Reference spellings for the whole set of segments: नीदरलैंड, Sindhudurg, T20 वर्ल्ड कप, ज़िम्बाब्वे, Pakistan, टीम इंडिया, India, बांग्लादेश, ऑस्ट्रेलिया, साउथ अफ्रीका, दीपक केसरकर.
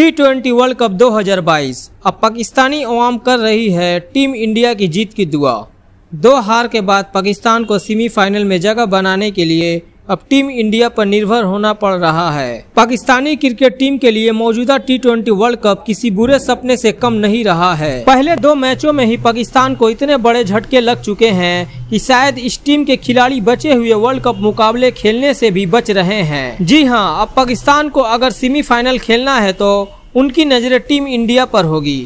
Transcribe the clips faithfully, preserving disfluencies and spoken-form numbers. T twenty वर्ल्ड कप दो हज़ार बाईस। अब पाकिस्तानी अवाम कर रही है टीम इंडिया की जीत की दुआ। दो हार के बाद पाकिस्तान को सेमीफाइनल में जगह बनाने के लिए अब टीम इंडिया पर निर्भर होना पड़ रहा है। पाकिस्तानी क्रिकेट टीम के लिए मौजूदा टी ट्वेंटी वर्ल्ड कप किसी बुरे सपने से कम नहीं रहा है। पहले दो मैचों में ही पाकिस्तान को इतने बड़े झटके लग चुके हैं कि शायद इस टीम के खिलाड़ी बचे हुए वर्ल्ड कप मुकाबले खेलने से भी बच रहे हैं। जी हां, अब पाकिस्तान को अगर सेमीफाइनल खेलना है तो उनकी नजरें टीम इंडिया पर होगी।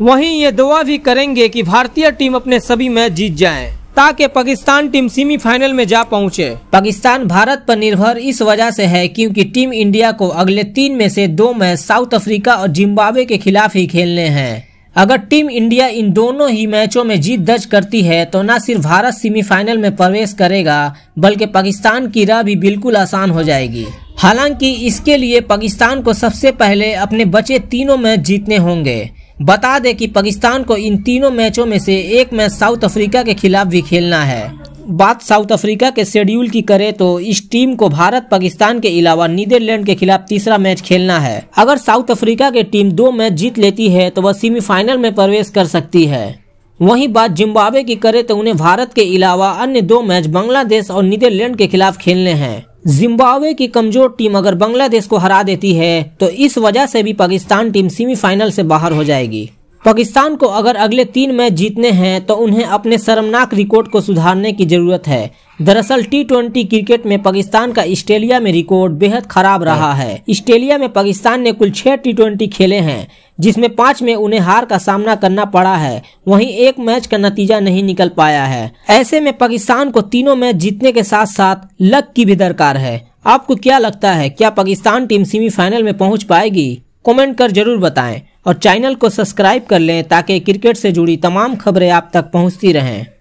वहीं ये दुआ भी करेंगे कि भारतीय टीम अपने सभी मैच जीत जाए ताकि पाकिस्तान टीम सेमीफाइनल में जा पहुंचे। पाकिस्तान भारत पर निर्भर इस वजह से है क्योंकि टीम इंडिया को अगले तीन में से दो मैच साउथ अफ्रीका और ज़िम्बाब्वे के खिलाफ ही खेलने हैं। अगर टीम इंडिया इन दोनों ही मैचों में जीत दर्ज करती है तो न सिर्फ भारत सेमीफाइनल में प्रवेश करेगा बल्कि पाकिस्तान की राह भी बिल्कुल आसान हो जाएगी। हालांकि इसके लिए पाकिस्तान को सबसे पहले अपने बचे तीनों मैच जीतने होंगे। बता दें कि पाकिस्तान को इन तीनों मैचों में से एक मैच साउथ अफ्रीका के खिलाफ भी खेलना है। बात साउथ अफ्रीका के शेड्यूल की करें तो इस टीम को भारत पाकिस्तान के अलावा नीदरलैंड के खिलाफ तीसरा मैच खेलना है। अगर साउथ अफ्रीका की टीम दो मैच जीत लेती है तो वह सेमीफाइनल में प्रवेश कर सकती है। वहीं बात जिम्बाब्वे की करें तो उन्हें भारत के अलावा अन्य दो मैच बांग्लादेश और नीदरलैंड के खिलाफ खेलने हैं। जिम्बाब्वे की कमजोर टीम अगर बांग्लादेश को हरा देती है तो इस वजह से भी पाकिस्तान टीम सेमीफाइनल से बाहर हो जाएगी। पाकिस्तान को अगर अगले तीन मैच जीतने हैं तो उन्हें अपने शर्मनाक रिकॉर्ड को सुधारने की जरूरत है। दरअसल टी ट्वेंटी क्रिकेट में पाकिस्तान का ऑस्ट्रेलिया में रिकॉर्ड बेहद खराब रहा है। ऑस्ट्रेलिया में पाकिस्तान ने कुल छह टी ट्वेंटी खेले हैं जिसमें पांच में उन्हें हार का सामना करना पड़ा है, वहीं एक मैच का नतीजा नहीं निकल पाया है। ऐसे में पाकिस्तान को तीनों मैच जीतने के साथ साथ लक की भी दरकार है। आपको क्या लगता है, क्या पाकिस्तान टीम सेमीफाइनल में पहुँच पाएगी? कमेंट कर जरूर बताएं और चैनल को सब्सक्राइब कर लें ताकि क्रिकेट से जुड़ी तमाम खबरें आप तक पहुंचती रहें।